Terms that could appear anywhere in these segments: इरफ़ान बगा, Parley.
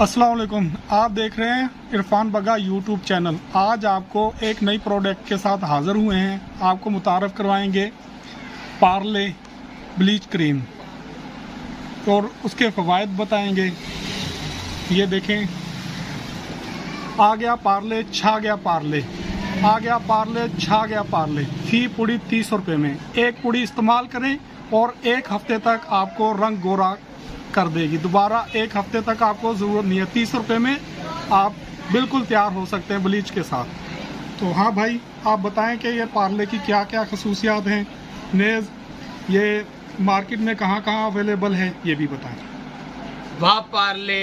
अस्सलाम वालेकुम, आप देख रहे हैं इरफ़ान बगा यूट्यूब चैनल। आज आपको एक नई प्रोडक्ट के साथ हाज़िर हुए हैं। आपको मुतारफ़ करवाएंगे पार्ले ब्लीच क्रीम और उसके फ़वायद बताएंगे। ये देखें, आ गया पार्ले, छा गया पार्ले, आ गया पार्ले, छा गया पार्ले। फी पुड़ी 30 रुपये में एक पुड़ी इस्तेमाल करें और एक हफ्ते तक आपको रंग गोरा कर देगी। दोबारा एक हफ्ते तक आपको ज़रूरत नहीं है। 30 रुपये में आप बिल्कुल तैयार हो सकते हैं ब्लीच के साथ। तो हाँ भाई, आप बताएं कि ये पार्ले की क्या क्या खसूसियात हैं, नेज़ ये मार्केट में कहाँ कहाँ अवेलेबल है, ये भी बताएं। वाह पार्ले,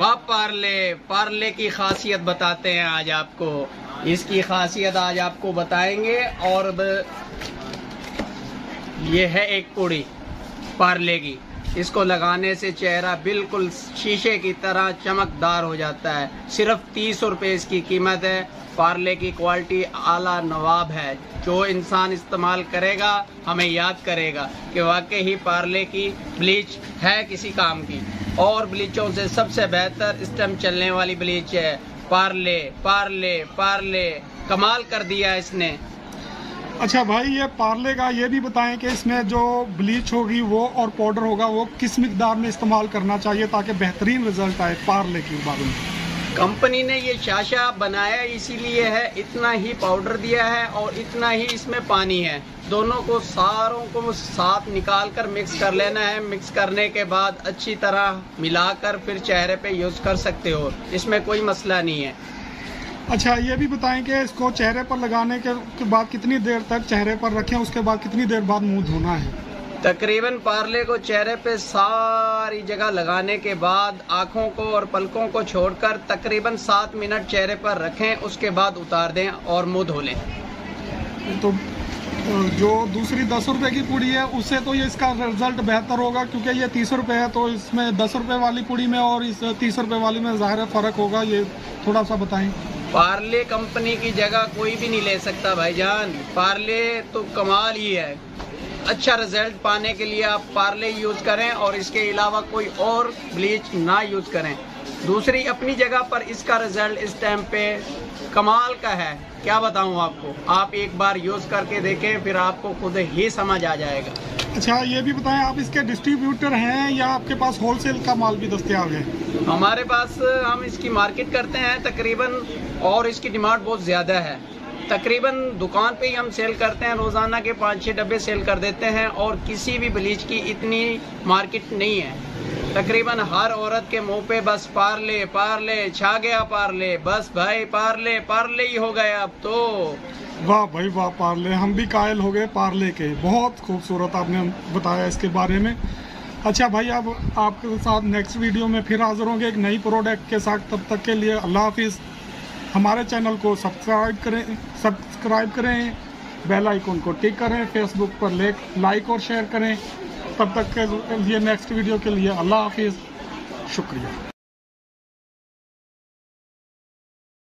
वाह पार्ले, पार्ले की खासियत बताते हैं आज आपको। इसकी खासियत आज आपको बताएंगे। और ये है एक पूड़ी पार्ले की, इसको लगाने से चेहरा बिल्कुल शीशे की तरह चमकदार हो जाता है। सिर्फ 30 रुपये इसकी कीमत है। पार्ले की क्वालिटी आला नवाब है। जो इंसान इस्तेमाल करेगा हमें याद करेगा कि वाकई ही पार्ले की ब्लीच है किसी काम की। और ब्लीचों से सबसे बेहतर इस टाइम चलने वाली ब्लीच है पार्ले। पार्ले पार्ले कमाल कर दिया इसने। अच्छा भाई, ये पार्ले का ये भी बताएं कि इसमें जो ब्लीच होगी वो और पाउडर होगा वो किस मिकदार में इस्तेमाल करना चाहिए ताकि बेहतरीन रिजल्ट आए पार्ले के बारे में। कंपनी ने ये शाशा बनाया इसीलिए है, इतना ही पाउडर दिया है और इतना ही इसमें पानी है। दोनों को सारों को साथ निकाल कर मिक्स कर लेना है। मिक्स करने के बाद अच्छी तरह मिलाकर फिर चेहरे पे यूज़ कर सकते हो, इसमें कोई मसला नहीं है। अच्छा, ये भी बताएं कि इसको चेहरे पर लगाने के बाद कितनी देर तक चेहरे पर रखें, उसके बाद कितनी देर बाद मुंह धोना है? तकरीबन पार्ले को चेहरे पे सारी जगह लगाने के बाद आँखों को और पलकों को छोड़कर तकरीबन 7 मिनट चेहरे पर रखें, उसके बाद उतार दें और मुंह धो लें। तो जो दूसरी 10 रुपये की पूड़ी है उससे तो ये इसका रिजल्ट बेहतर होगा, क्योंकि ये 30 रुपये है तो इसमें 10 रुपये वाली पूड़ी में और इस 30 रुपये वाली में ज़ाहिर है फ़र्क होगा। ये थोड़ा सा बताएं। पार्ले कंपनी की जगह कोई भी नहीं ले सकता भाईजान। पार्ले तो कमाल ही है। अच्छा रिजल्ट पाने के लिए आप पार्ले यूज़ करें और इसके अलावा कोई और ब्लीच ना यूज़ करें। दूसरी अपनी जगह पर इसका रिजल्ट इस टाइम पे कमाल का है, क्या बताऊं आपको। आप एक बार यूज़ करके देखें फिर आपको खुद ही समझ आ जाएगा। अच्छा, ये भी बताएं, आप इसके डिस्ट्रीब्यूटर हैं या आपके पास होलसेल का माल भी दस्तयाब है? हमारे पास, हम इसकी मार्केट करते हैं तकरीबन और इसकी डिमांड बहुत ज़्यादा है। तकरीबन दुकान पे ही हम सेल करते हैं, रोज़ाना के 5-6 डब्बे सेल कर देते हैं। और किसी भी ब्लीच की इतनी मार्केट नहीं है। तकरीबन हर औरत के मुंह पे बस पार्ले पार्ले, छा गया पार्ले, बस भाई पार्ले पार्ले ही हो गया अब तो। वाह भाई वाह, पार्ले, हम भी कायल हो गए पार्ले के। बहुत खूबसूरत आपने बताया इसके बारे में। अच्छा भाई, अब आपके साथ नेक्स्ट वीडियो में फिर हाज़िर होंगे एक नई प्रोडक्ट के साथ। तब तक के लिए अल्लाह हाफिज़। हमारे चैनल को सब्सक्राइब करें, बेल आइकॉन को टिक करें, फेसबुक पर लाइक और शेयर करें। तब तक के लिए नेक्स्ट वीडियो के लिए अल्लाह हाफिज़, शुक्रिया।